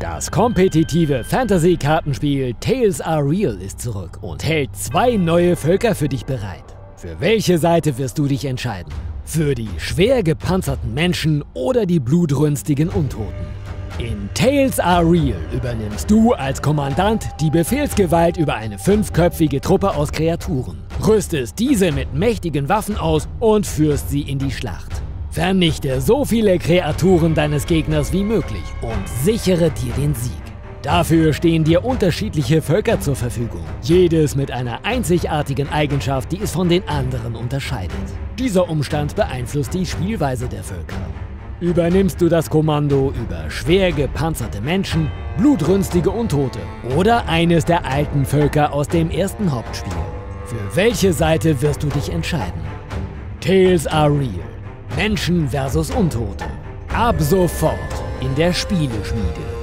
Das kompetitive Fantasy-Kartenspiel Tales Are Real ist zurück und hält 2 neue Völker für dich bereit. Für welche Seite wirst du dich entscheiden? Für die schwer gepanzerten Menschen oder die blutrünstigen Untoten? In Tales Are Real übernimmst du als Kommandant die Befehlsgewalt über eine 5-köpfige Truppe aus Kreaturen, rüstest diese mit mächtigen Waffen aus und führst sie in die Schlacht. Vernichte so viele Kreaturen deines Gegners wie möglich und sichere dir den Sieg. Dafür stehen dir unterschiedliche Völker zur Verfügung, jedes mit einer einzigartigen Eigenschaft, die es von den anderen unterscheidet. Dieser Umstand beeinflusst die Spielweise der Völker. Übernimmst du das Kommando über schwer gepanzerte Menschen, blutrünstige Untote oder eines der alten Völker aus dem ersten Hauptspiel? Für welche Seite wirst du dich entscheiden? Tales Are Real. Menschen versus Untote. Ab sofort in der Spieleschmiede.